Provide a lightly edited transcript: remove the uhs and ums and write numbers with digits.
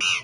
Meow.